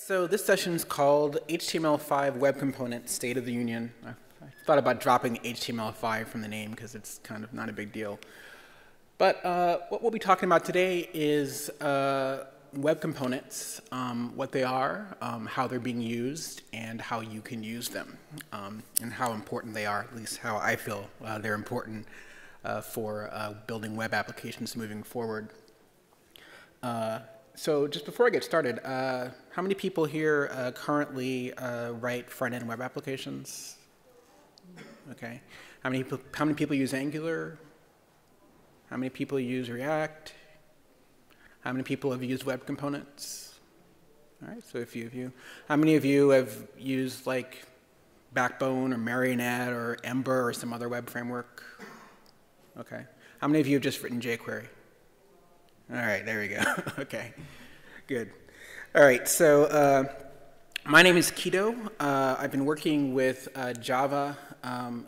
So this session is called HTML5 Web Components State of the Union. I thought about dropping HTML5 from the name because it's kind of not a big deal. But what we'll be talking about today is web components, what they are, how they're being used, and how you can use them, and how important they are, at least how I feel they're important for building web applications moving forward. So just before I get started, how many people here currently write front-end web applications? Okay. How many people use Angular? How many people use React? How many people have used Web Components? All right, so a few of you. How many of you have used like Backbone or Marionette or Ember or some other web framework? Okay. How many of you have just written jQuery? All right, there we go. Okay, good. All right, so my name is Keto. I've been working with Java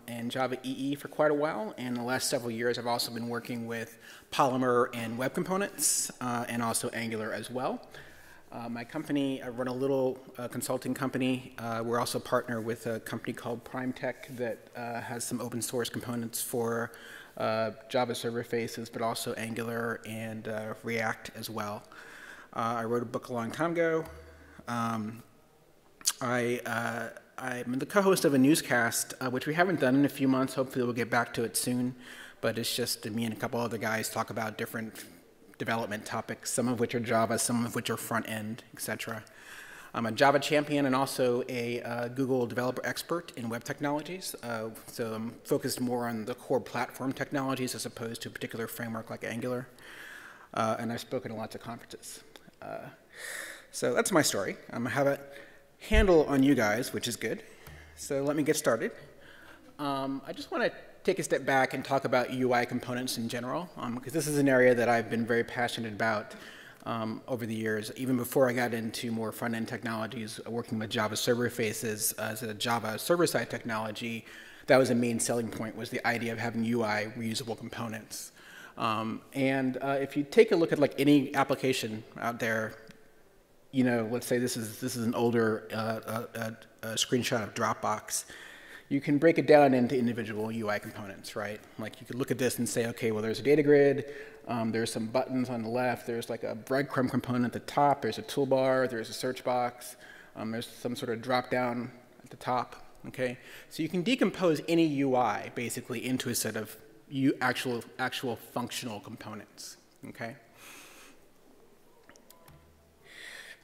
and Java EE for quite a while, and the last several years I've also been working with Polymer and Web Components, and also Angular as well. My company, I run a little consulting company. We're also a partner with a company called PrimeTech that has some open source components for Java Server Faces, but also Angular and React as well. I wrote a book a long time ago. I'm the co-host of a newscast, which we haven't done in a few months. Hopefully we'll get back to it soon. But it's just me and a couple other guys talk about different development topics, some of which are Java, some of which are front-end, etc. I'm a Java champion and also a Google developer expert in web technologies. So I'm focused more on the core platform technologies as opposed to a particular framework like Angular. And I've spoken at lots of conferences. So that's my story. I have a handle on you guys, which is good. So let me get started. I just want to take a step back and talk about UI components in general, because this is an area that I've been very passionate about over the years. Even before I got into more front-end technologies, working with Java Server Faces as a Java server-side technology, that was a main selling point, was the idea of having UI reusable components. If you take a look at like any application out there, you know, let's say this is an older screenshot of Dropbox. You can break it down into individual UI components, right? Like you could look at this and say, okay, well, there's a data grid, there's some buttons on the left, there's like a breadcrumb component at the top, there's a toolbar, there's a search box, there's some sort of drop down at the top, okay? So you can decompose any UI basically into a set of actual functional components, okay?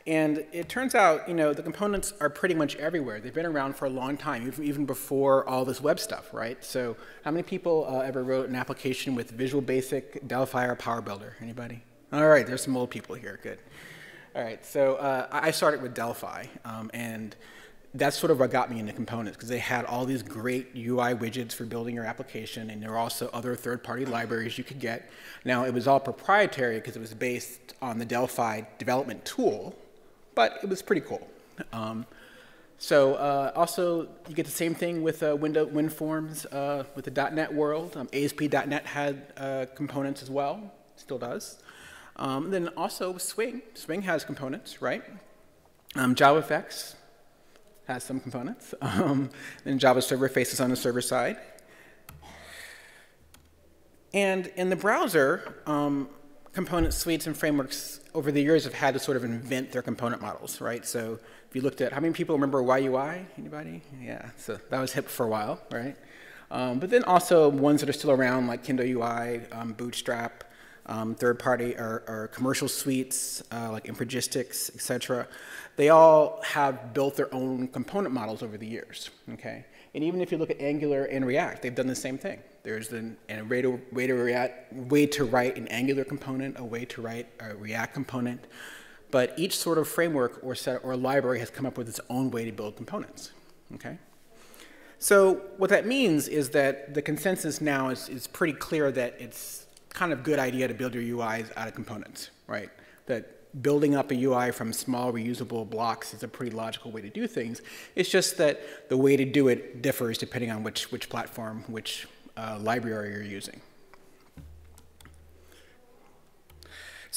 And it turns out, you know, the components are pretty much everywhere. They've been around for a long time, even before all this web stuff, right? So how many people ever wrote an application with Visual Basic, Delphi, or Power Builder? Anybody? All right, there's some old people here, good. All right, so I started with Delphi, and that's sort of what got me into components, because they had all these great UI widgets for building your application, and there were also other third-party libraries you could get. Now, it was all proprietary because it was based on the Delphi development tool, but it was pretty cool. Also, you get the same thing with WinForms with the .NET world. ASP.NET had components as well, still does. Then also Swing. Swing has components, right? JavaFX has some components. Then Java Server Faces on the server side. And in the browser, component suites and frameworks over the years have had to sort of invent their component models, right? So if you looked at, how many people remember YUI? Anybody? Yeah, so that was hip for a while, right? But then also ones that are still around like Kendo UI, Bootstrap, third-party or commercial suites like Infogistics, etc. They all have built their own component models over the years, okay? And even if you look at Angular and React, they've done the same thing. There's a way to write an Angular component, a way to write a React component, but each sort of framework or set or library has come up with its own way to build components, okay? So what that means is that the consensus now is pretty clear that it's kind of a good idea to build your UIs out of components, right? That building up a UI from small reusable blocks is a pretty logical way to do things. It's just that the way to do it differs depending on which platform, which library you're using.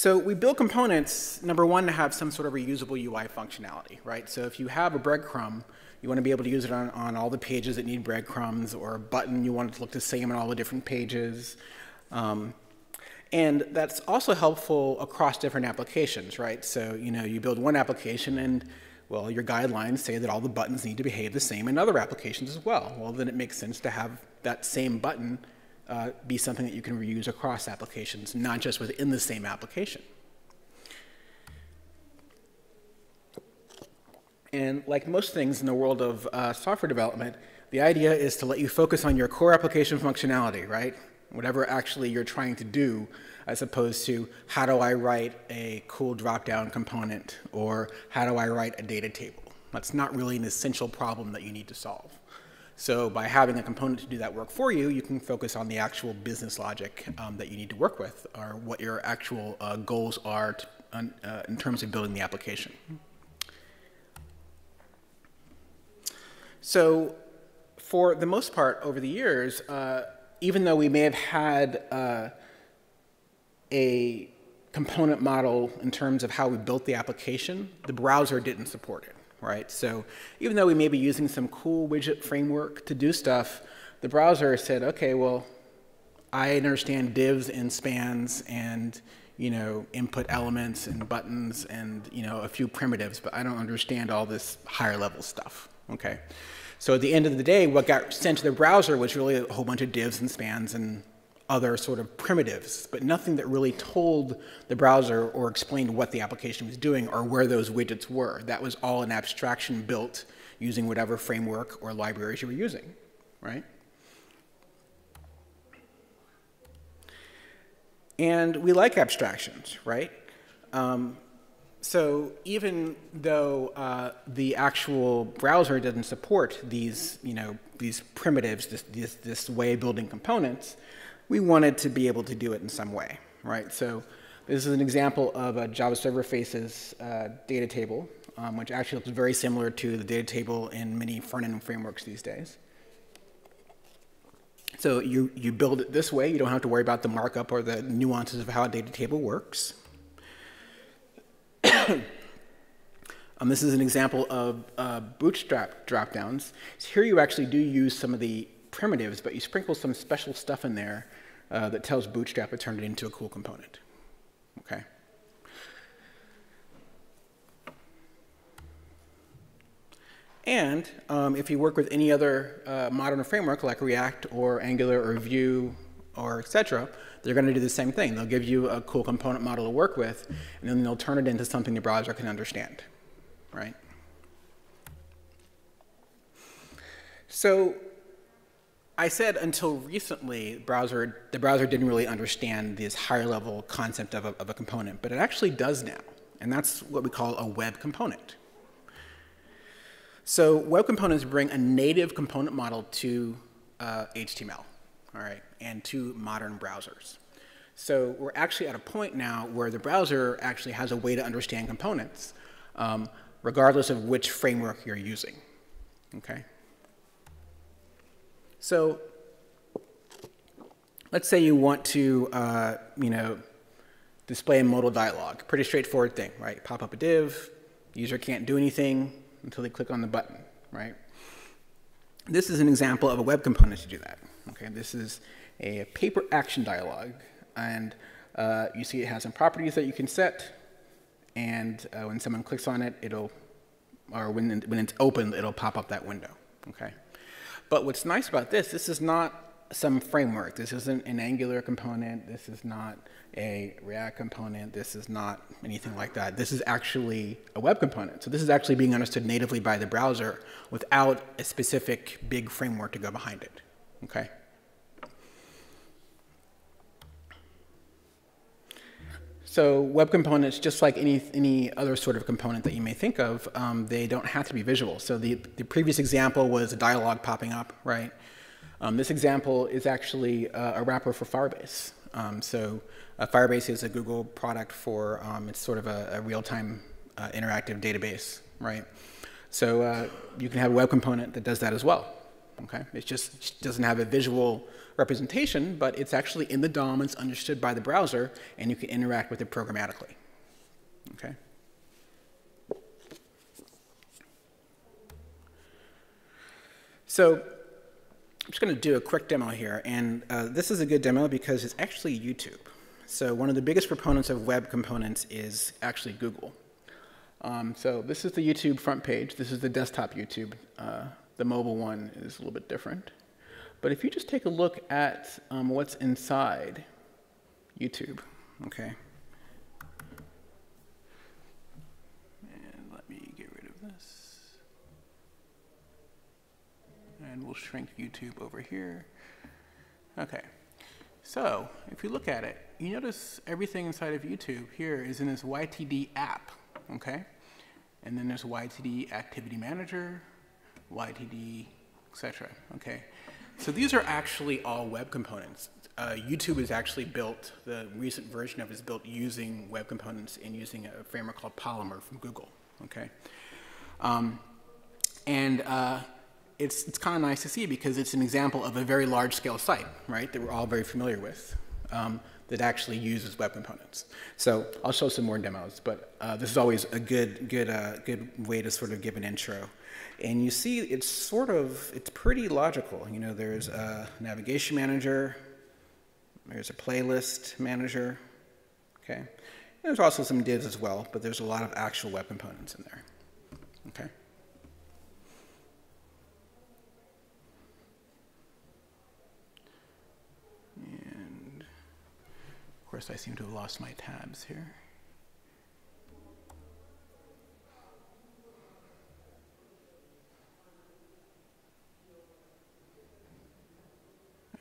So we build components, number one, to have some sort of reusable UI functionality, right? So if you have a breadcrumb, you want to be able to use it on all the pages that need breadcrumbs, or a button, you want it to look the same on all the different pages. And that's also helpful across different applications, right? So, you know, you build one application and, well, your guidelines say that all the buttons need to behave the same in other applications as well. Well, then it makes sense to have that same button be something that you can reuse across applications, not just within the same application. And like most things in the world of software development, the idea is to let you focus on your core application functionality, right? Whatever actually you're trying to do, as opposed to how do I write a cool drop-down component, or how do I write a data table? That's not really an essential problem that you need to solve. So by having a component to do that work for you, you can focus on the actual business logic that you need to work with, or what your actual goals are in terms of building the application. So for the most part over the years, even though we may have had a component model in terms of how we built the application, the browser didn't support it. Right? So even though we may be using some cool widget framework to do stuff, the browser said, okay, well, I understand divs and spans and, you know, input elements and buttons and, you know, a few primitives, but I don't understand all this higher level stuff. Okay. So at the end of the day, what got sent to the browser was really a whole bunch of divs and spans and other sort of primitives, but nothing that really told the browser or explained what the application was doing or where those widgets were. That was all an abstraction built using whatever framework or libraries you were using, right? And we like abstractions, right? So even though the actual browser doesn't support these, you know, these primitives, this way of building components, we wanted to be able to do it in some way, right? So this is an example of a Java Server Faces data table, which actually looks very similar to the data table in many front-end frameworks these days. So you build it this way. You don't have to worry about the markup or the nuances of how a data table works. This is an example of Bootstrap dropdowns. So here you actually do use some of the primitives, but you sprinkle some special stuff in there that tells Bootstrap to turn it into a cool component. Okay. And if you work with any other modern framework like React or Angular or Vue or etc., they're going to do the same thing. They'll give you a cool component model to work with, and then they'll turn it into something the browser can understand, right? So I said until recently, the browser didn't really understand this higher level concept of a component, but it actually does now, and that's what we call a web component. So web components bring a native component model to HTML, all right, and to modern browsers. So we're actually at a point now where the browser actually has a way to understand components, regardless of which framework you're using, okay? So let's say you want to, you know, display a modal dialog. Pretty straightforward thing, right? Pop up a div. User can't do anything until they click on the button, right? This is an example of a web component to do that. Okay, this is a paper action dialog, and you see it has some properties that you can set. And when someone clicks on it, it'll, or when it's opened, it'll pop up that window. Okay. But what's nice about this is not some framework. This isn't an Angular component. This is not a React component. This is not anything like that. This is actually a web component. So this is actually being understood natively by the browser without a specific big framework to go behind it, okay? So web components, just like any other sort of component that you may think of, they don't have to be visual. So the previous example was a dialog popping up, right? This example is actually a wrapper for Firebase. So Firebase is a Google product for, it's sort of a real-time interactive database, right? So you can have a web component that does that as well, Okay? It just doesn't have a visual representation, but it's actually in the DOM, it's understood by the browser, and you can interact with it programmatically. Okay? So I'm just going to do a quick demo here, and this is a good demo because it's actually YouTube. So one of the biggest proponents of web components is actually Google. So this is the YouTube front page. This is the desktop YouTube. The mobile one is a little bit different. But if you just take a look at what's inside YouTube, okay? And let me get rid of this. And we'll shrink YouTube over here. Okay. So if you look at it, you notice everything inside of YouTube here is in this YTD app, okay? And then there's YTD Activity Manager, YTD, etc. Okay? So these are actually all web components. YouTube is actually built, the recent version of it is built using web components and using a framework called Polymer from Google, okay? It's kind of nice to see because it's an example of a very large-scale site, right, that we're all very familiar with that actually uses web components. So I'll show some more demos, but this is always a good way to sort of give an intro. And you see it's sort of, it's pretty logical. You know, there's a navigation manager, there's a playlist manager, okay? And there's also some divs as well, but there's a lot of actual web components in there, okay? Of course, I seem to have lost my tabs here.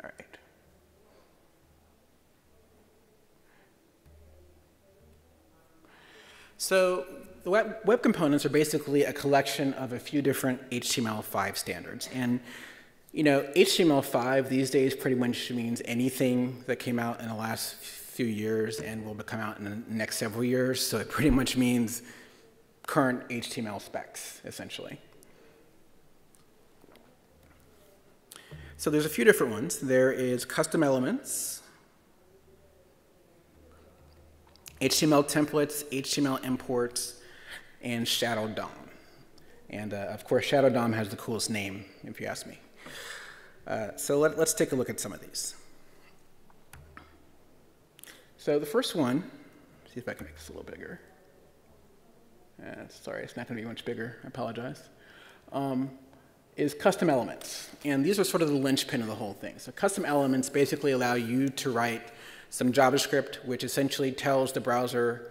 All right. So the web components are basically a collection of a few different HTML5 standards. And you know, HTML5 these days pretty much means anything that came out in the last few years and will come out in the next several years, so it pretty much means current HTML specs, essentially. So there's a few different ones. There is Custom Elements, HTML templates, HTML imports, and Shadow DOM. And of course, Shadow DOM has the coolest name, if you ask me. So let's take a look at some of these. So the first one, see if I can make this a little bigger. Sorry, it's not going to be much bigger, I apologize, is custom elements. And these are sort of the linchpin of the whole thing. So custom elements basically allow you to write some JavaScript, which essentially tells the browser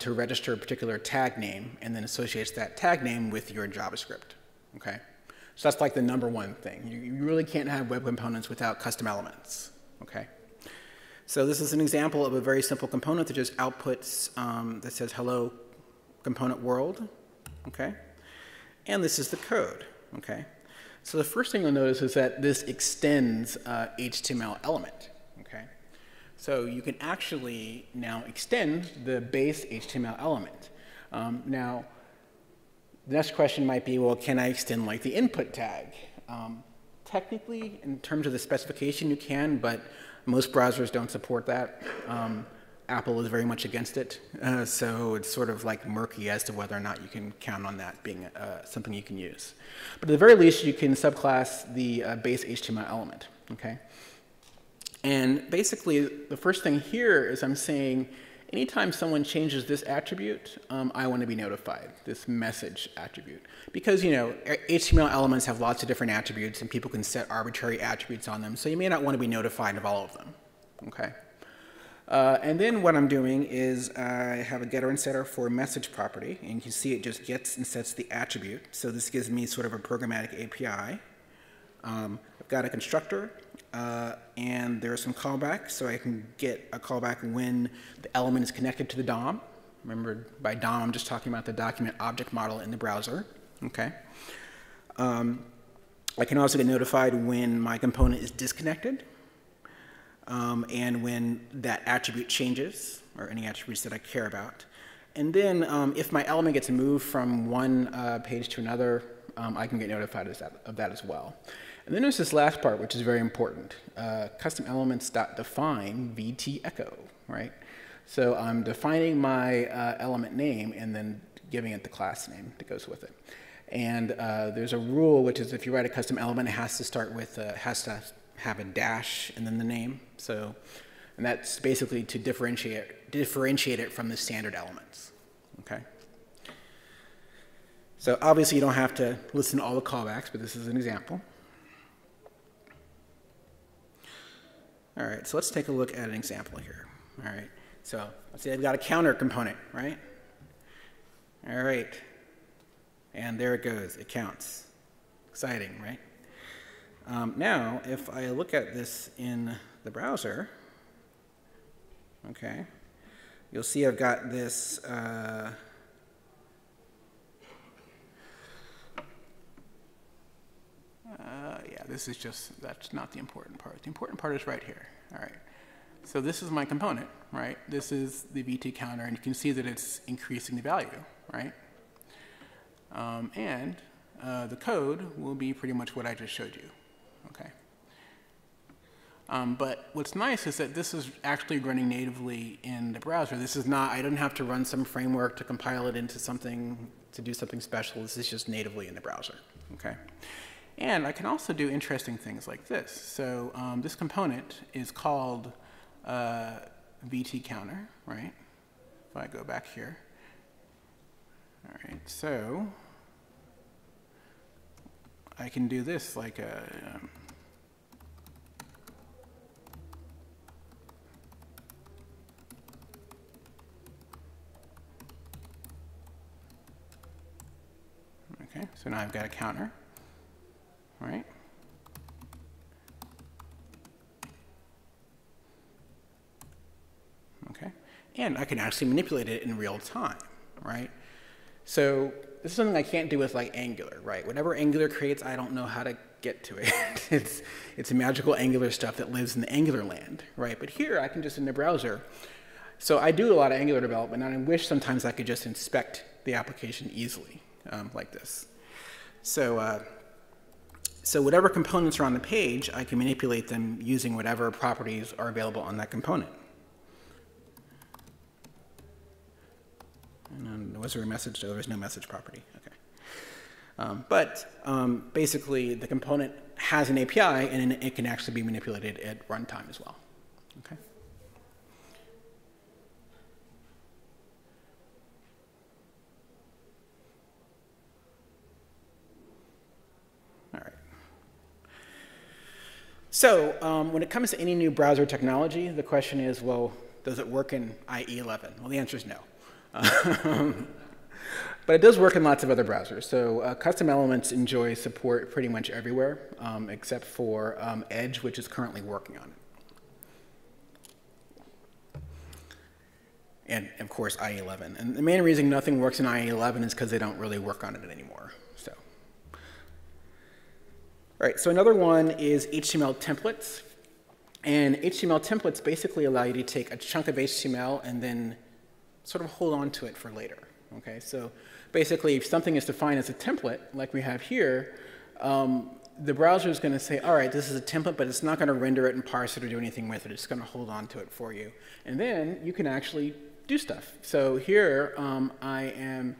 to register a particular tag name and then associates that tag name with your JavaScript, okay? So that's like the number one thing. You really can't have web components without custom elements, okay? So this is an example of a very simple component that just outputs that says hello component world, okay? And this is the code, okay? So the first thing you'll notice is that this extends HTML element, okay? So you can actually now extend the base HTML element. Now, the next question might be, well, can I extend like the input tag? Technically, in terms of the specification, you can, but most browsers don't support that. Apple is very much against it, so it's sort of like murky as to whether or not you can count on that being something you can use. But at the very least, you can subclass the base HTML element, okay? And basically, the first thing here is I'm saying, anytime someone changes this attribute, I want to be notified, this message attribute. Because, you know, HTML elements have lots of different attributes and people can set arbitrary attributes on them, so you may not want to be notified of all of them, okay? And then what I'm doing is I have a getter and setter for message property, and you can see it just gets and sets the attribute. So this gives me sort of a programmatic API. I've got a constructor. And there are some callbacks, so I can get a callback when the element is connected to the DOM. Remember, by DOM, I'm just talking about the document object model in the browser, okay? I can also get notified when my component is disconnected, and when that attribute changes, or any attributes that I care about. And then if my element gets moved from one page to another, I can get notified of that as well. And then there's this last part, which is very important, custom elements.define VT echo, right? So I'm defining my element name and then giving it the class name that goes with it. And there's a rule, which is if you write a custom element, it has to start with, has to have a dash and then the name. So, and that's basically to differentiate it from the standard elements, okay? So obviously you don't have to listen to all the callbacks, but this is an example. All right, so let's take a look at an example here. All right, so let's say I've got a counter component, right? All right, and there it goes, it counts. Exciting, right? Now, if I look at this in the browser, okay, you'll see I've got this yeah, this is just, that's not the important part. The important part is right here. All right. So this is my component, right? This is the VT counter, and you can see that it's increasing the value, right? And the code will be pretty much what I just showed you, okay? But what's nice is that this is actually running natively in the browser. This is not, I don't have to run some framework to compile it into something, to do something special. This is just natively in the browser, okay? And I can also do interesting things like this. So this component is called VT counter, right? If I go back here. All right, so I can do this like a okay, so now I've got a counter. Right? Okay. And I can actually manipulate it in real time, right? So this is something I can't do with like Angular, right? Whatever Angular creates, I don't know how to get to it. It's magical Angular stuff that lives in the Angular land, right? But here I can just in the browser. So I do a lot of Angular development, and I wish sometimes I could just inspect the application easily, like this. So So whatever components are on the page, I can manipulate them using whatever properties are available on that component. And was there a message? There was no message property. Okay. But basically, the component has an API, and it can actually be manipulated at runtime as well. Okay. So when it comes to any new browser technology, the question is, well, does it work in IE 11? Well, the answer is no. But it does work in lots of other browsers. So custom elements enjoy support pretty much everywhere, except for Edge, which is currently working on it. And, of course, IE 11. And the main reason nothing works in IE 11 is because they don't really work on it anymore. So. All right, so another one is HTML templates. And HTML templates basically allow you to take a chunk of HTML and then sort of hold on to it for later, okay? So basically, if something is defined as a template, like we have here, the browser is gonna say, all right, this is a template, but it's not gonna render it and parse it or do anything with it. It's gonna hold on to it for you. And then you can actually do stuff. So here, I am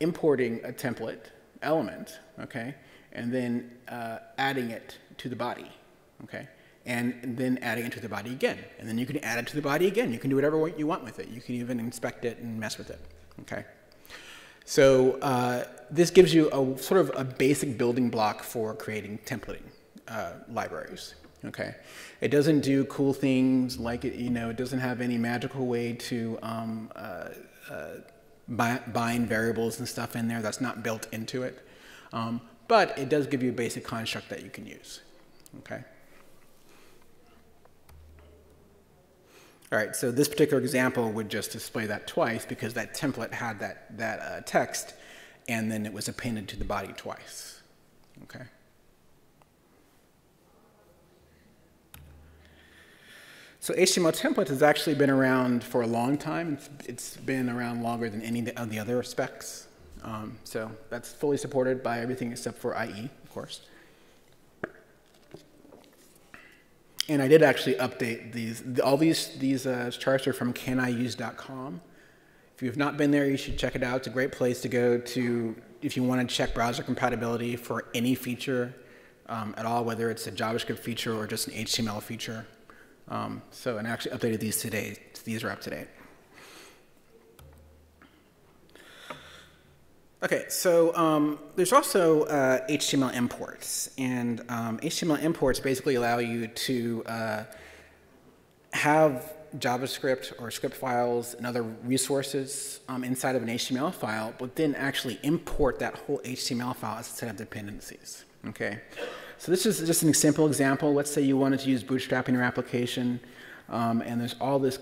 importing a template element, okay? And then adding it to the body, okay? And then adding it to the body again. And then you can add it to the body again. You can do whatever you want with it. You can even inspect it and mess with it, okay? So this gives you a sort of a basic building block for creating templating libraries, okay? It doesn't do cool things like, it, you know, it doesn't have any magical way to bind variables and stuff in there. That's not built into it. But it does give you a basic construct that you can use, okay? All right, so this particular example would just display that twice because that template had that text, and then it was appended to the body twice, okay? So HTML template has actually been around for a long time. It's been around longer than any of the other specs. So that's fully supported by everything except for IE, of course. And I did actually update these. All these charts are from caniuse.com. If you've not been there, you should check it out. It's a great place to go to if you want to check browser compatibility for any feature at all, whether it's a JavaScript feature or just an HTML feature. And I actually updated these today. So these are up to date. Okay, so there's also HTML imports, and HTML imports basically allow you to have JavaScript or script files and other resources inside of an HTML file, but then actually import that whole HTML file as a set of dependencies. Okay, so this is just an simple example. Let's say you wanted to use Bootstrap in your application, and there's all this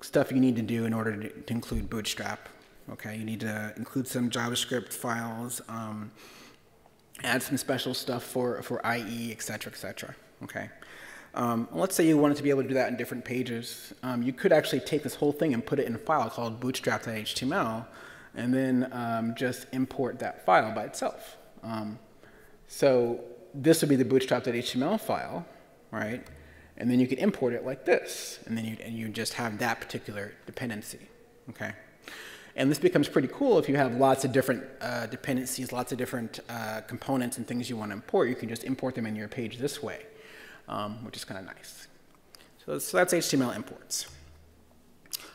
stuff you need to do in order to include Bootstrap. Okay, you need to include some JavaScript files, add some special stuff for IE, etc., etc. Okay, let's say you wanted to be able to do that in different pages. You could actually take this whole thing and put it in a file called bootstrap.html, and then just import that file by itself. So this would be the bootstrap.html file, right? And then you could import it like this, and then you just have that particular dependency. Okay. And this becomes pretty cool if you have lots of different dependencies, lots of different components and things you want to import. You can just import them in your page this way, which is kind of nice. So that's HTML imports.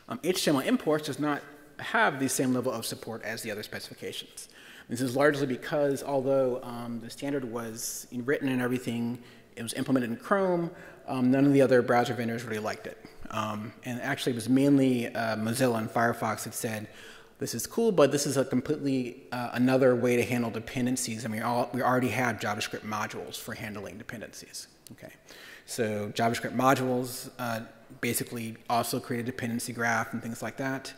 HTML imports does not have the same level of support as the other specifications. This is largely because although the standard was written and everything, it was implemented in Chrome, none of the other browser vendors really liked it. And actually it was mainly Mozilla and Firefox that said, this is cool, but this is a completely another way to handle dependencies. I mean, we already have JavaScript modules for handling dependencies. Okay, so JavaScript modules basically also create a dependency graph and things like that.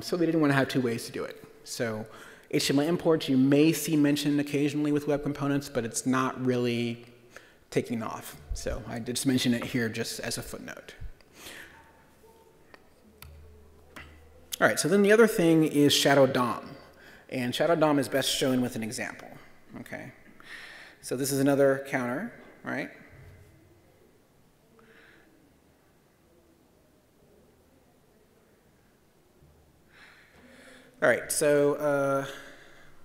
So they didn't want to have two ways to do it. So HTML imports you may see mentioned occasionally with web components, but it's not really taking off. So I did just mention it here just as a footnote. All right, so then the other thing is Shadow DOM. And Shadow DOM is best shown with an example, okay? So this is another counter, right? All right, so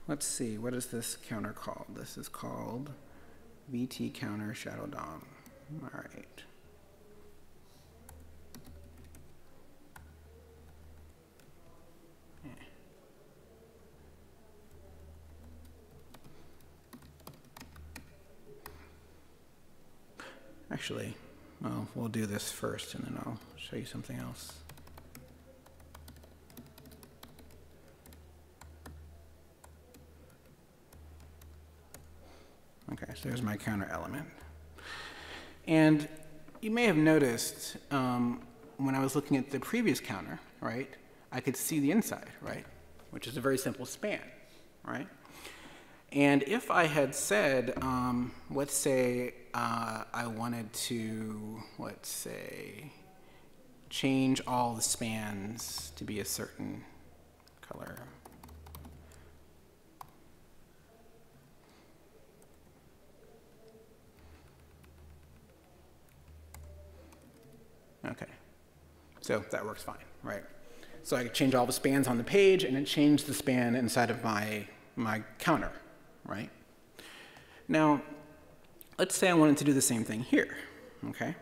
let's see, what is this counter called? This is called VT counter Shadow DOM, all right. Actually, well, we'll do this first, and then I'll show you something else. Okay, so there's my counter element. And you may have noticed when I was looking at the previous counter, right, I could see the inside, right, which is a very simple span, right? And if I had said, let's say I wanted to, let's say, change all the spans to be a certain color. Okay, so that works fine, right? So I could change all the spans on the page, and it changed the span inside of my counter. Right? Now, let's say I wanted to do the same thing here, okay?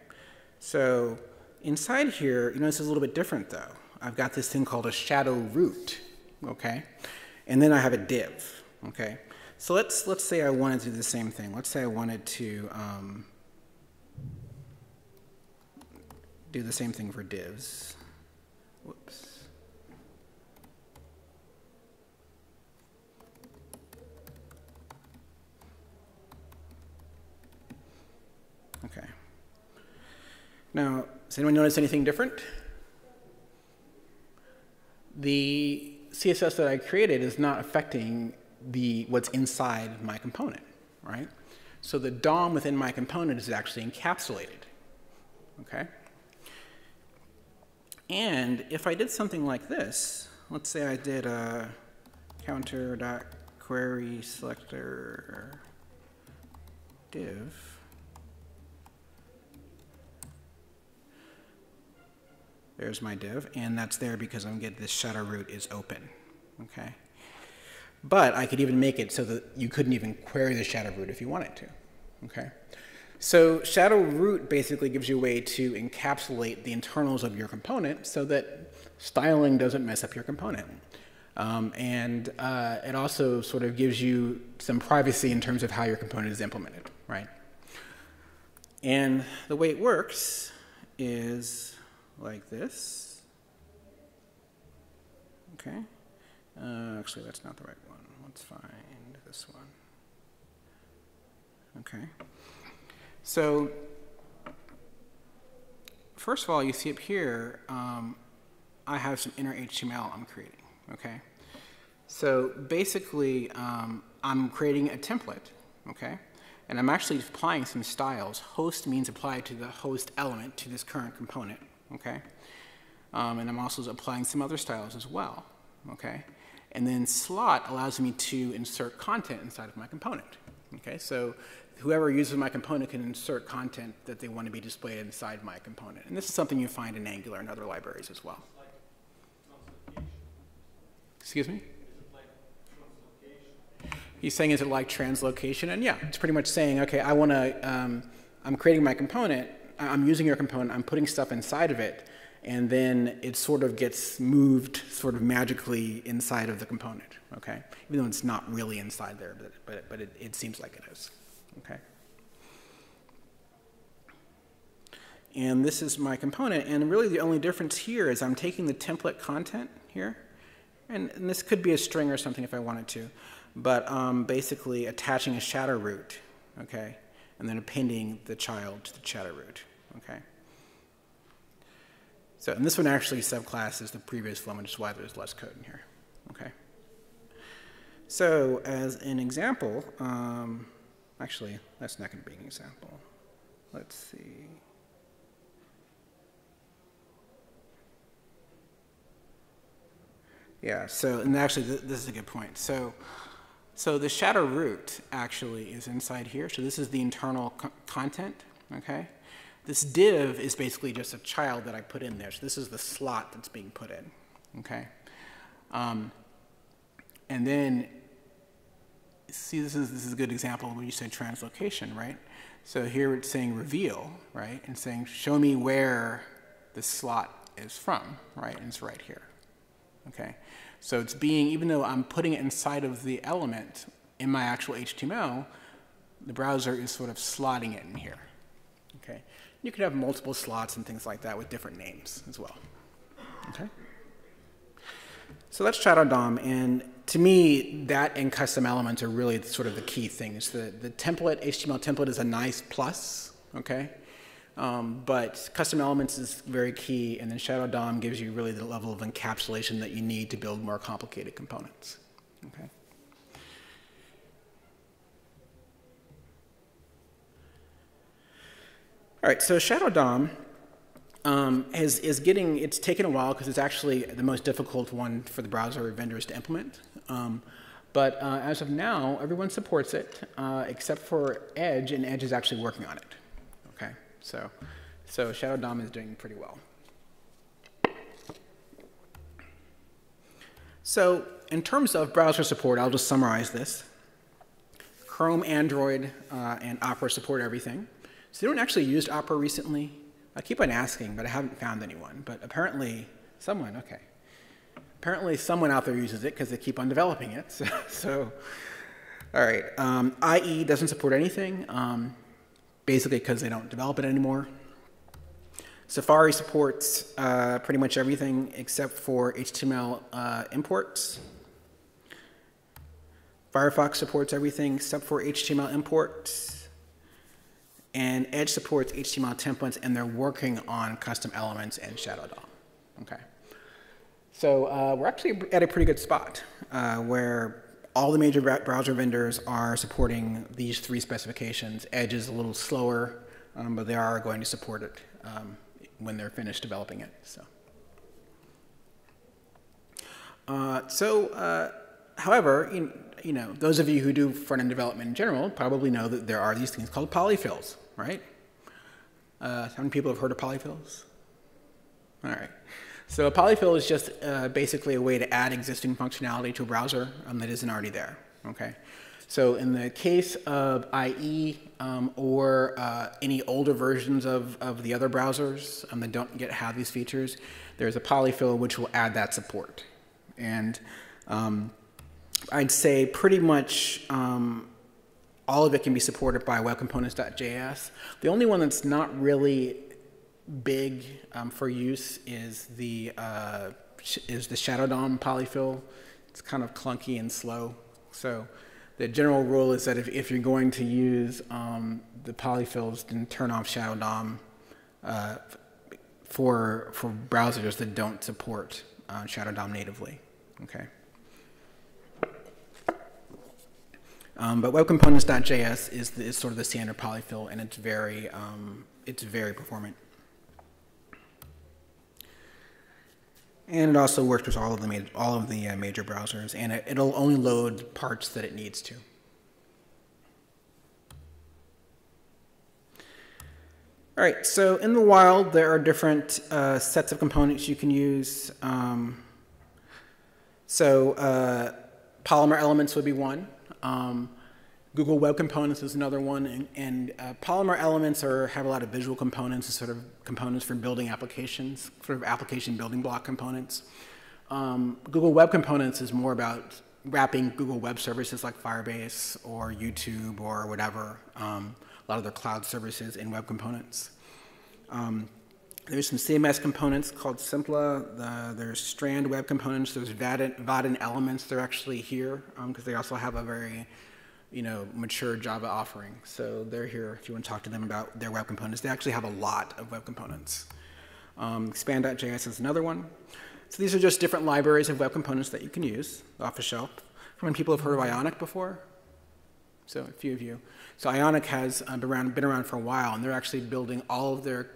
So inside here, you know, this is a little bit different though. I've got this thing called a shadow root, okay? And then I have a div, okay? So let's say I wanted to do the same thing. Let's say I wanted to do the same thing for divs. Whoops. Okay. Now, does anyone notice anything different? The CSS that I created is not affecting what's inside my component, right? So the DOM within my component is actually encapsulated, okay? And if I did something like this, let's say I did a counter.querySelector div. There's my div, and that's there because I'm getting this shadow root is open. Okay. But I could even make it so that you couldn't even query the shadow root if you wanted to. Okay. So shadow root basically gives you a way to encapsulate the internals of your component so that styling doesn't mess up your component. It also sort of gives you some privacy in terms of how your component is implemented, right? And the way it works is like this. Okay. Actually, that's not the right one. Let's find this one. Okay. So first of all, you see up here, I have some inner HTML I'm creating. Okay, so basically, I'm creating a template. Okay, and I'm actually applying some styles. Host means apply to the host element to this current component. Okay, and I'm also applying some other styles as well. Okay, and then slot allows me to insert content inside of my component. Okay, so whoever uses my component can insert content that they want to be displayed inside my component, and this is something you find in Angular and other libraries as well. Excuse me? He's saying, is it like translocation? And yeah, it's pretty much saying, okay, I want to, I'm creating my component, I'm using your component, I'm putting stuff inside of it, and then it sort of gets moved sort of magically inside of the component, okay? Even though it's not really inside there, but it seems like it is, okay? And this is my component, and really the only difference here is I'm taking the template content here, and this could be a string or something if I wanted to, but basically attaching a shadow root, okay, and then appending the child to the shadow root, okay. So, and this one actually subclasses the previous one, which is why there's less code in here, okay. So, as an example, actually, that's not going to be an example. Let's see. Yeah, so, and actually this is a good point. So the shadow root actually is inside here. So this is the internal content, okay? This div is basically just a child that I put in there. So this is the slot that's being put in, okay? And then, see, this is a good example when you say translocation, right? So here it's saying reveal, right? And saying show me where the slot is from, right? And it's right here. Okay, so it's being, even though I'm putting it inside of the element in my actual HTML, the browser is sort of slotting it in here. Okay, you could have multiple slots and things like that with different names as well. Okay, so that's Shadow DOM, and to me, that and custom elements are really sort of the key things. The template, HTML template, is a nice plus. Okay. But custom elements is very key, and then Shadow DOM gives you really the level of encapsulation that you need to build more complicated components. Okay. All right, so Shadow DOM it's taken a while because it's actually the most difficult one for the browser vendors to implement. But as of now, everyone supports it except for Edge, and Edge is actually working on it. So Shadow DOM is doing pretty well. So in terms of browser support, I'll just summarize this. Chrome, Android, and Opera support everything. So anyone actually used Opera recently? I keep on asking, but I haven't found anyone. But apparently someone, okay. Apparently someone out there uses it because they keep on developing it. So all right. IE doesn't support anything. Basically because they don't develop it anymore. Safari supports pretty much everything except for HTML imports. Firefox supports everything except for HTML imports. And Edge supports HTML templates, and they're working on custom elements and Shadow DOM. Okay. So we're actually at a pretty good spot where all the major browser vendors are supporting these three specifications. Edge is a little slower, but they are going to support it when they're finished developing it. So, however, you know, those of you who do front-end development in general probably know that there are these things called polyfills, right? How many people have heard of polyfills? All right. So a polyfill is just basically a way to add existing functionality to a browser that isn't already there. Okay. So in the case of IE or any older versions of the other browsers that don't yet have these features, there's a polyfill which will add that support. And I'd say pretty much all of it can be supported by webcomponents.js. The only one that's not really big for use is the Shadow DOM polyfill. It's kind of clunky and slow. So the general rule is that if you're going to use the polyfills, then turn off Shadow DOM for browsers that don't support Shadow DOM natively. Okay. But webcomponents.js is sort of the standard polyfill, and it's very performant. And it also works with all of the major browsers, and it'll only load parts that it needs to. All right, so in the wild, there are different sets of components you can use. Polymer Elements would be one. Google Web Components is another one, and Polymer Elements have a lot of visual components, sort of components for building applications, sort of application building block components. Google Web Components is more about wrapping Google Web services like Firebase or YouTube or whatever, a lot of their cloud services in Web Components. There's some CMS components called Simpla. There's Strand Web Components. There's Vaadin Elements. They're actually here because they also have a very mature Java offering. So they're here if you want to talk to them about their web components. They actually have a lot of web components. Expand.js is another one. So these are just different libraries of web components that you can use off the shelf. How many people have heard of Ionic before? So a few of you. So Ionic has been around for a while, and they're actually building all of their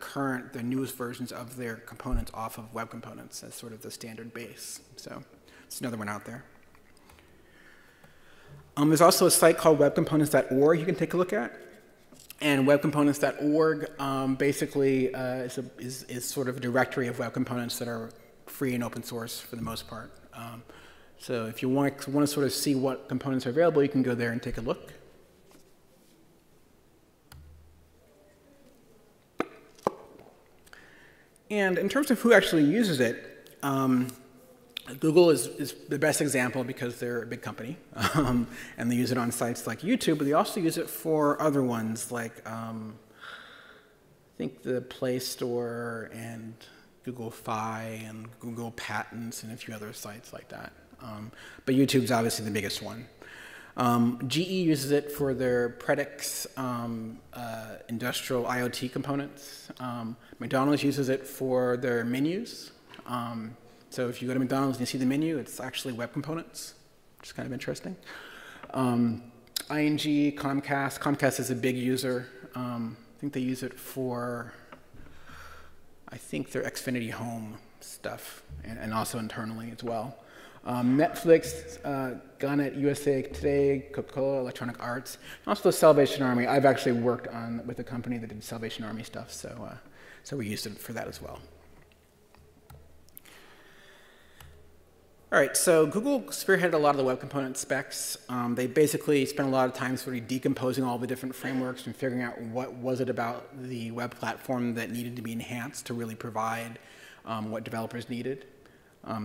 newest versions of their components off of web components as sort of the standard base. So it's another one out there. There's also a site called webcomponents.org you can take a look at, and webcomponents.org basically is sort of a directory of web components that are free and open source for the most part. So if you want to sort of see what components are available, you can go there and take a look. And in terms of who actually uses it, Google is the best example because they're a big company, and they use it on sites like YouTube, but they also use it for other ones like I think the Play Store and Google Fi and Google Patents and a few other sites like that. But YouTube's obviously the biggest one. GE uses it for their Predix industrial IoT components. McDonald's uses it for their menus. So if you go to McDonald's and you see the menu, it's actually web components, which is kind of interesting. ING, Comcast is a big user. I think they use it for, their Xfinity Home stuff, and also internally as well. Netflix, Gannett, USA Today, Coca-Cola, Electronic Arts, and also the Salvation Army. I've actually worked with a company that did Salvation Army stuff, so we used it for that as well. All right, so Google spearheaded a lot of the web component specs. They basically spent a lot of time sort of decomposing all the different frameworks and figuring out what was it about the web platform that needed to be enhanced to really provide what developers needed.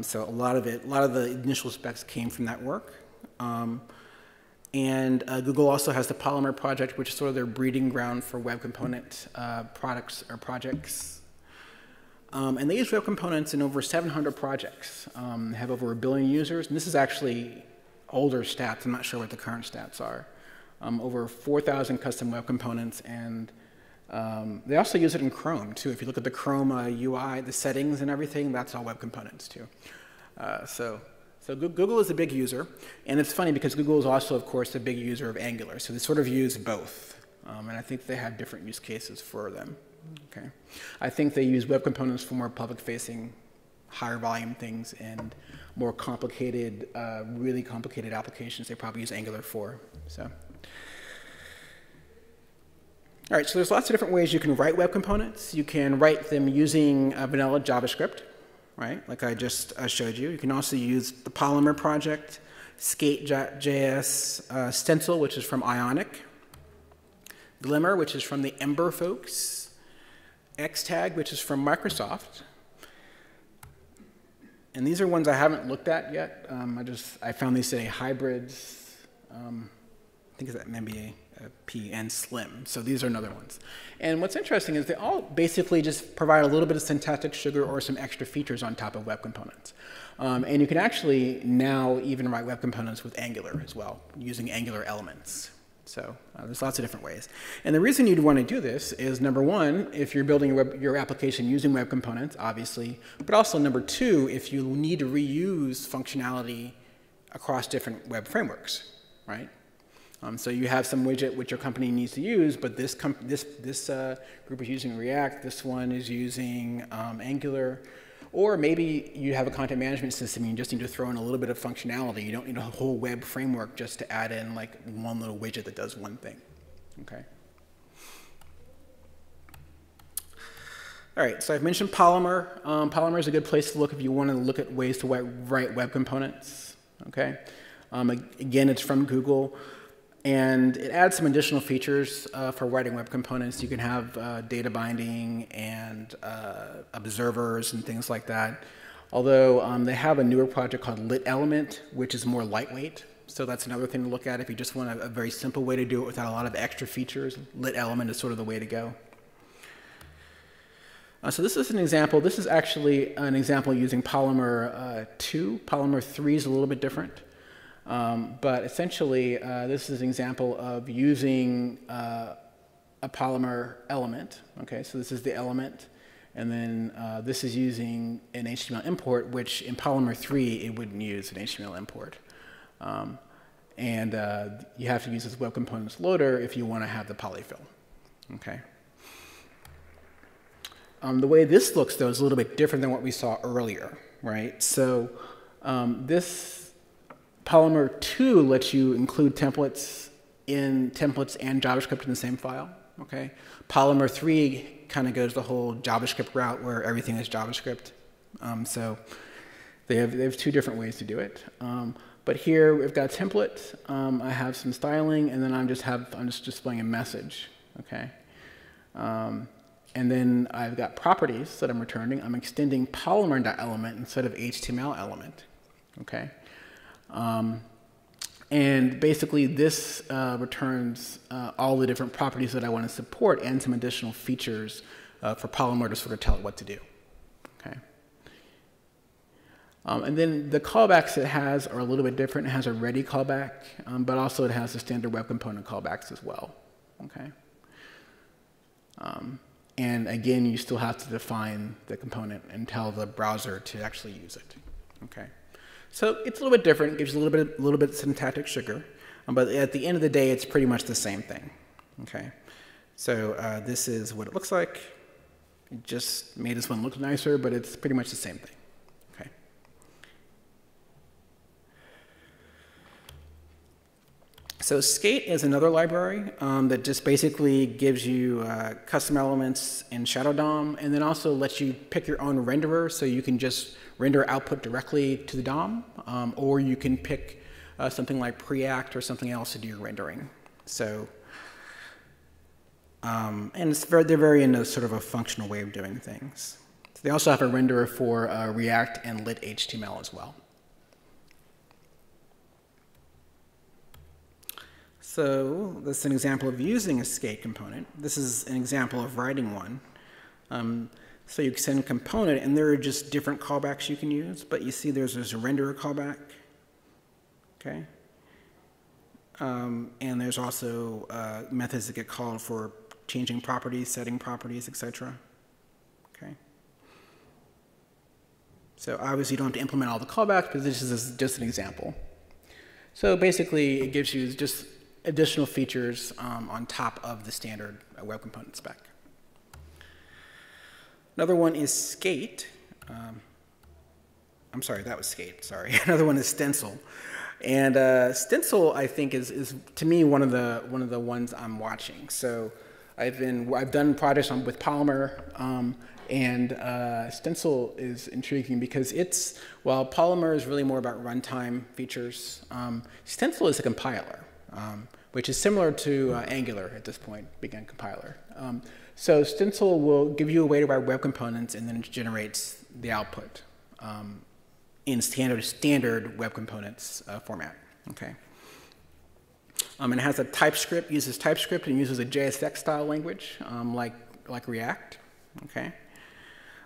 So a lot of the initial specs came from that work. Google also has the Polymer project, which is sort of their breeding ground for web component products or projects. And they use web components in over 700 projects. They have over 1 billion users, and this is actually older stats. I'm not sure what the current stats are. Over 4,000 custom web components, and they also use it in Chrome too. If you look at the Chrome UI, the settings and everything, that's all web components too. So Google is a big user, and it's funny because Google is also, of course, a big user of Angular. So they sort of use both, and I think they have different use cases for them. Okay. I think they use web components for more public-facing, higher-volume things and more complicated, really complicated applications they probably use Angular for. So, All right, so there's lots of different ways you can write web components. You can write them using vanilla JavaScript, right, like I just showed you. You can also use the Polymer project, SkateJS, Stencil, which is from Ionic, Glimmer, which is from the Ember folks, Xtag, which is from Microsoft. And these are ones I haven't looked at yet. I found these today, hybrids, I think it's that MBA, P, and Slim. So these are another ones. And what's interesting is they all basically just provide a little bit of syntactic sugar or some extra features on top of web components. And you can actually now even write web components with Angular as well, using Angular Elements. So there's lots of different ways. And the reason you'd want to do this is, number one, if you're building your application using web components, obviously, but also number two, if you need to reuse functionality across different web frameworks, right? So you have some widget which your company needs to use, but this group is using React, this one is using Angular, or maybe you have a content management system and you just need to throw in a little bit of functionality. You don't need a whole web framework just to add in like one little widget that does one thing, okay? All right, so I've mentioned Polymer. Polymer is a good place to look if you want to look at ways to write web components, okay? Again, it's from Google. And it adds some additional features for writing web components. You can have data binding and observers and things like that. Although they have a newer project called Lit Element, which is more lightweight. So that's another thing to look at if you just want a very simple way to do it without a lot of extra features. Lit Element is sort of the way to go. So this is an example. This is actually an example using Polymer 2. Polymer 3 is a little bit different. But essentially, this is an example of using a Polymer element. Okay, so this is the element, and then this is using an HTML import, which in Polymer 3, it wouldn't use an HTML import. You have to use this Web Components loader if you want to have the polyfill. Okay. The way this looks, though, is a little bit different than what we saw earlier, right? So this Polymer 2 lets you include templates and JavaScript in the same file, okay? Polymer 3 kind of goes the whole JavaScript route where everything is JavaScript. So they have two different ways to do it. But here we've got a template, I have some styling, and then I'm just displaying a message, okay? And then I've got properties that I'm returning. I'm extending Polymer.element instead of HTML element, okay? And basically this returns all the different properties that I want to support and some additional features for Polymer to sort of tell it what to do. Okay. And then the callbacks it has are a little bit different. It has a ready callback, but also it has the standard web component callbacks as well. Okay. And again, you still have to define the component and tell the browser to actually use it. Okay. So it's a little bit different, gives you a little bit of syntactic sugar, but at the end of the day, it's pretty much the same thing, okay? So this is what it looks like. It just made this one look nicer, but it's pretty much the same thing, okay? So Skate is another library that just basically gives you custom elements in Shadow DOM, and then also lets you pick your own renderer, so you can just render output directly to the DOM, or you can pick something like Preact or something else to do your rendering. So, and it's very, they're very in a sort of a functional way of doing things. So they also have a renderer for React and Lit HTML as well. So that's an example of using a Skate component. This is an example of writing one. So you send a component, and there are just different callbacks you can use, but you see there's a renderer callback, okay? And there's also methods that get called for changing properties, setting properties, etc. Okay? So obviously you don't have to implement all the callbacks, but this is just an example. So basically it gives you just additional features on top of the standard web component spec. Another one is Skate. I'm sorry, that was Skate, sorry. Another one is Stencil. And Stencil, I think, is to me one of the ones I'm watching. So I've done projects on with Polymer, and Stencil is intriguing because it's, while Polymer is really more about runtime features, Stencil is a compiler, which is similar to Angular at this point, being a compiler. So Stencil will give you a way to write web components, and then it generates the output in standard web components format. Okay. And it has a TypeScript, uses TypeScript, and uses a JSX style language like React. Okay.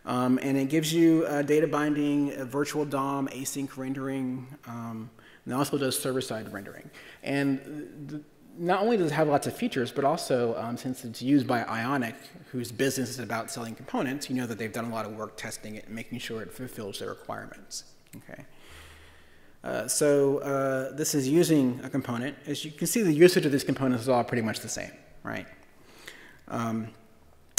And it gives you data binding, a virtual DOM, async rendering, and it also does server-side rendering. And not only does it have lots of features, but also since it's used by Ionic, whose business is about selling components, you know that they've done a lot of work testing it and making sure it fulfills their requirements. Okay. So this is using a component. As you can see, the usage of these components is all pretty much the same, right?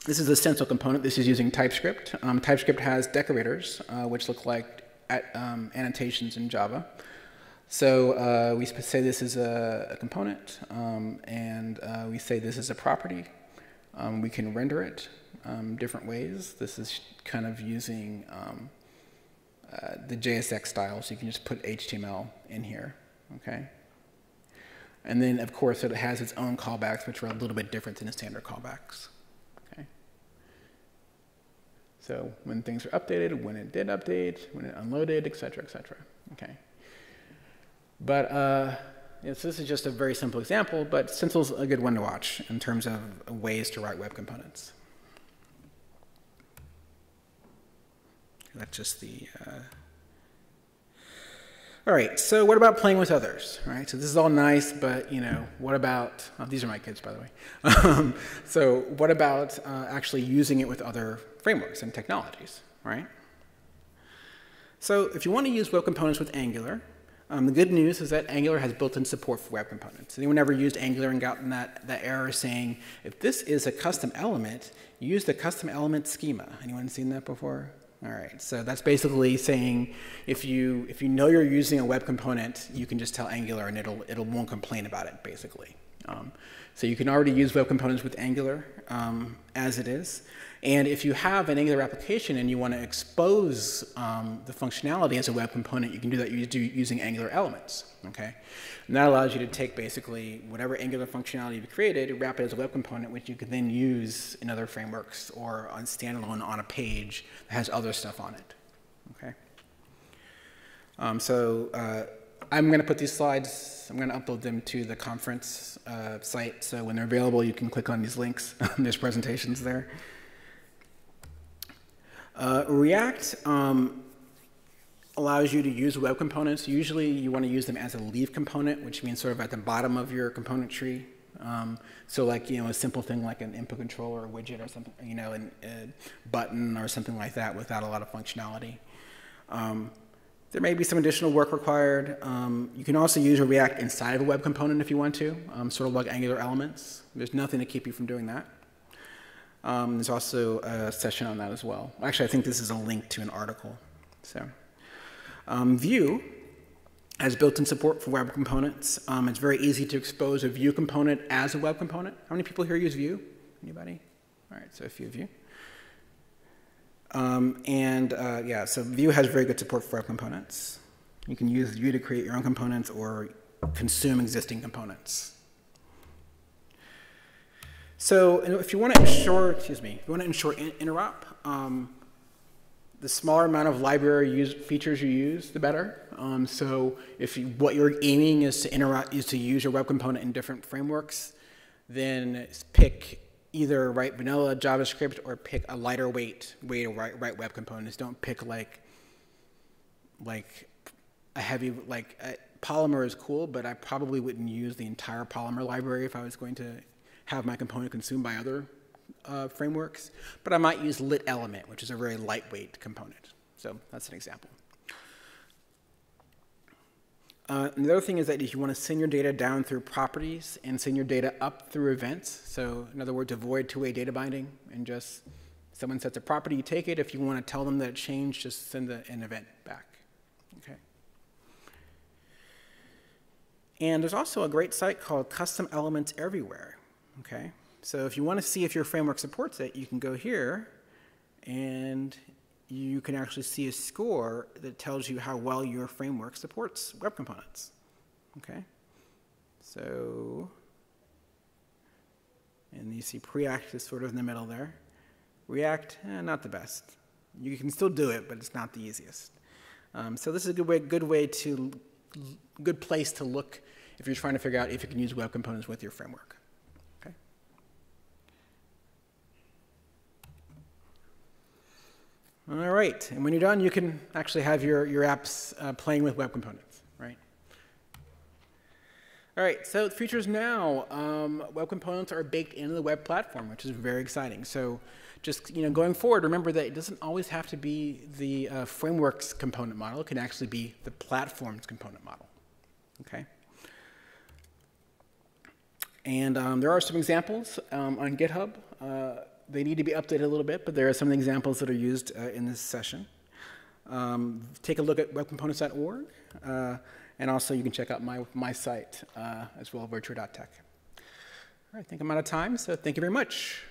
This is a Stencil component. This is using TypeScript. TypeScript has decorators, which look like annotations in Java. So we say this is a component, and we say this is a property. We can render it different ways. This is kind of using the JSX style, so you can just put HTML in here, okay? And then, of course, it has its own callbacks, which are a little bit different than the standard callbacks, okay? So when things are updated, when it did update, when it unloaded, et cetera, okay? But so this is just a very simple example, but Stencil's a good one to watch in terms of ways to write web components. That's just the, all right, so what about playing with others, right? So this is all nice, but, you know, what about, oh, these are my kids, by the way. So what about actually using it with other frameworks and technologies, right? So if you want to use web components with Angular, the good news is that Angular has built-in support for web components. Anyone ever used Angular and gotten that error saying, if this is a custom element, use the custom element schema. Anyone seen that before? All right, so that's basically saying if you know you're using a web component, you can just tell Angular and it won't complain about it, basically. So you can already use web components with Angular as it is. And if you have an Angular application and you want to expose the functionality as a web component, you can do that using Angular Elements, okay? And that allows you to take basically whatever Angular functionality you've created, wrap it as a web component, which you can then use in other frameworks or on standalone on a page that has other stuff on it, okay? I'm going to put these slides, I'm going to upload them to the conference site, so when they're available, you can click on these links. There's presentations there. React allows you to use web components. Usually you want to use them as a leaf component, which means sort of at the bottom of your component tree. So like, you know, a simple thing like an input controller or a widget or something, you know, a button or something like that without a lot of functionality. There may be some additional work required. You can also use a React inside of a web component if you want to, sort of like Angular Elements. There's nothing to keep you from doing that. There's also a session on that as well. Actually, I think this is a link to an article. So, Vue has built-in support for web components. It's very easy to expose a Vue component as a web component. How many people here use Vue? Anybody? All right, so a few of you. Yeah, so Vue has very good support for web components. You can use Vue to create your own components or consume existing components. So if you want to ensure, interop, the smaller amount of library features you use, the better. So if what you're aiming is to use your web component in different frameworks, then pick either write vanilla JavaScript or pick a lighter weight way to write web components. Don't pick like Polymer is cool, but I probably wouldn't use the entire Polymer library if I was going to have my component consumed by other frameworks, but I might use Lit Element, which is a very lightweight component. So that's an example. And the other thing is that if you want to send your data down through properties and send your data up through events, so in other words, avoid two-way data binding and just someone sets a property, you take it. If you want to tell them that it changed, just send an event back. Okay. And there's also a great site called Custom Elements Everywhere. Okay, So if you want to see if your framework supports it, you can go here and you can actually see a score that tells you how well your framework supports web components. Okay? So, and you see preact is sort of in the middle there. React, not the best. You can still do it, but it's not the easiest. So this is a good place to look if you're trying to figure out if you can use web components with your framework. All right, and when you're done, you can actually have your apps playing with web components, right? All right, so the features now, web components are baked into the web platform, which is very exciting. So just going forward, remember that it doesn't always have to be the framework's component model. It can actually be the platform's component model, okay? And there are some examples on GitHub. They need to be updated a little bit, but there are some examples that are used in this session. Take a look at webcomponents.org, and also you can check out my site as well, virtua.tech. All right, I think I'm out of time, so thank you very much.